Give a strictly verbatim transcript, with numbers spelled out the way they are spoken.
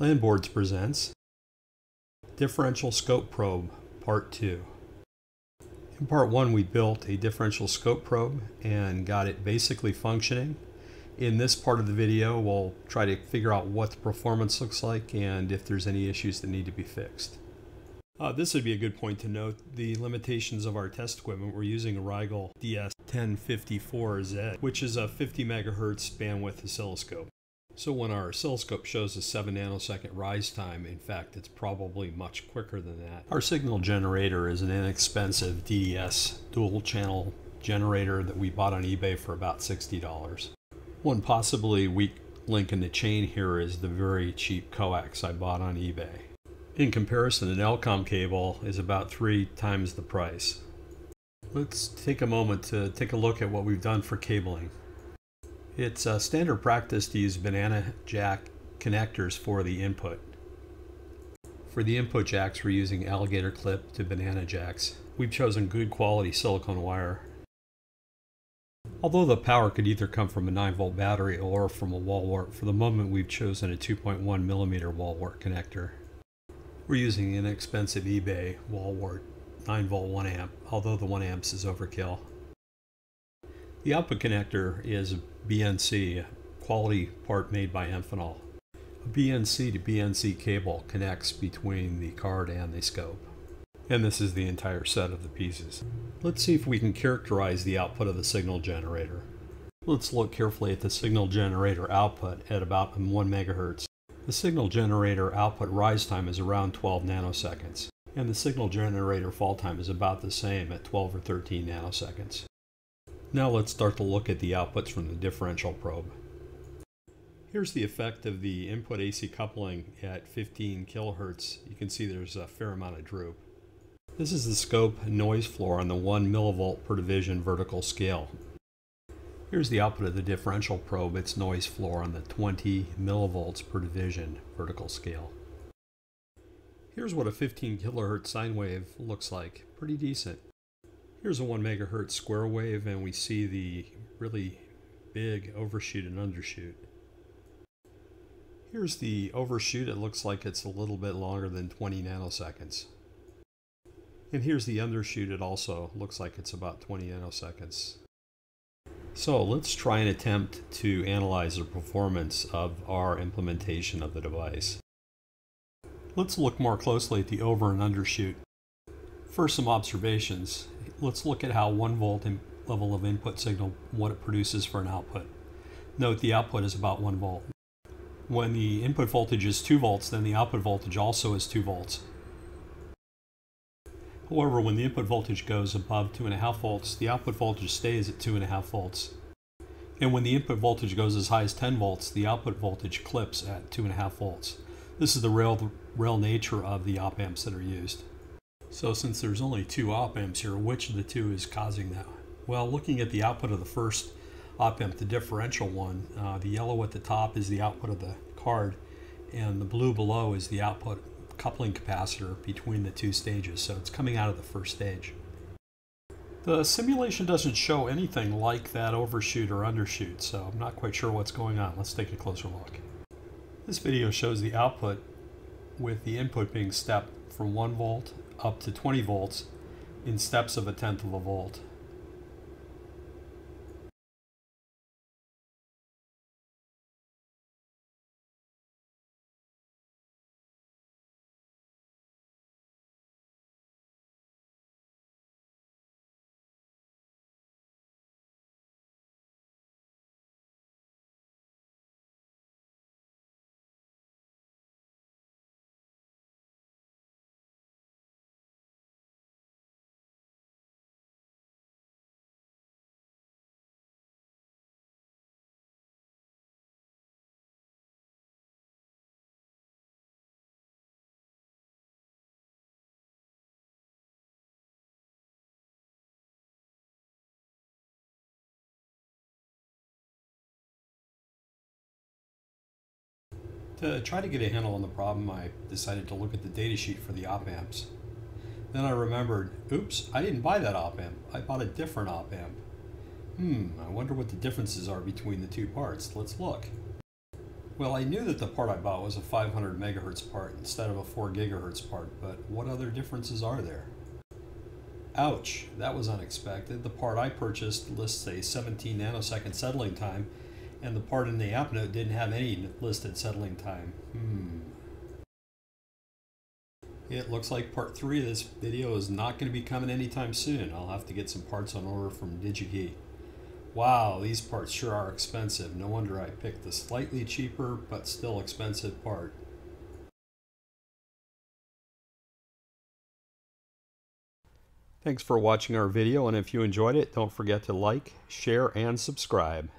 Land Boards presents Differential Scope Probe, Part two. In Part one, we built a differential scope probe and got it basically functioning. In this part of the video, we'll try to figure out what the performance looks like and if there's any issues that need to be fixed. Uh, this would be a good point to note the limitations of our test equipment. We're using a Rigol D S ten fifty-four Z, which is a fifty megahertz bandwidth oscilloscope. So when our oscilloscope shows a seven nanosecond rise time, in fact it's probably much quicker than that. Our signal generator is an inexpensive D D S dual channel generator that we bought on eBay for about sixty dollars. One possibly weak link in the chain here is the very cheap coax I bought on eBay. In comparison, an L-com cable is about three times the price. Let's take a moment to take a look at what we've done for cabling. It's a standard practice to use banana jack connectors for the input. For the input jacks, we're using alligator clip to banana jacks. We've chosen good quality silicone wire. Although the power could either come from a nine volt battery or from a wall wart, for the moment we've chosen a two point one millimeter wall wart connector. We're using an inexpensive eBay wall wart nine volt one amp, although the one amps is overkill. The output connector is B N C, a quality part made by Amphenol. A B N C to B N C cable connects between the card and the scope. And this is the entire set of the pieces. Let's see if we can characterize the output of the signal generator. Let's look carefully at the signal generator output at about one megahertz. The signal generator output rise time is around twelve nanoseconds, and the signal generator fall time is about the same at twelve or thirteen nanoseconds. Now let's start to look at the outputs from the differential probe. Here's the effect of the input A C coupling at fifteen kilohertz. You can see there's a fair amount of droop. This is the scope noise floor on the one millivolt per division vertical scale. Here's the output of the differential probe, its noise floor on the twenty millivolts per division vertical scale. Here's what a fifteen kilohertz sine wave looks like. Pretty decent. Here's a one megahertz square wave, and we see the really big overshoot and undershoot. Here's the overshoot. It looks like it's a little bit longer than twenty nanoseconds. And here's the undershoot. It also looks like it's about twenty nanoseconds. So let's try an attempt to analyze the performance of our implementation of the device. Let's look more closely at the over and undershoot. First, some observations. Let's look at how one volt level of input signal, what it produces for an output. Note the output is about one volt. When the input voltage is two volts, then the output voltage also is two volts. However, when the input voltage goes above two point five volts, the output voltage stays at two point five volts. And when the input voltage goes as high as ten volts, the output voltage clips at two point five volts. This is the real, real nature of the op-amps that are used. So since there's only two op-amps here, which of the two is causing that? Well, looking at the output of the first op-amp, the differential one, uh, the yellow at the top is the output of the card, and the blue below is the output coupling capacitor between the two stages, so it's coming out of the first stage. The simulation doesn't show anything like that overshoot or undershoot, so I'm not quite sure what's going on. Let's take a closer look. This video shows the output with the input being stepped from one volt up to twenty volts in steps of a tenth of a volt. To try to get a handle on the problem, I decided to look at the datasheet for the op-amps. Then I remembered, oops, I didn't buy that op-amp. I bought a different op-amp. Hmm, I wonder what the differences are between the two parts. Let's look. Well, I knew that the part I bought was a five hundred megahertz part instead of a four gigahertz part, but what other differences are there? Ouch, that was unexpected. The part I purchased lists a seventeen nanosecond settling time, and the part in the app note didn't have any listed settling time. Hmm. It looks like part three of this video is not going to be coming anytime soon. I'll have to get some parts on order from Digikey. Wow, these parts sure are expensive. No wonder I picked the slightly cheaper but still expensive part. Thanks for watching our video, and if you enjoyed it, don't forget to like, share, and subscribe.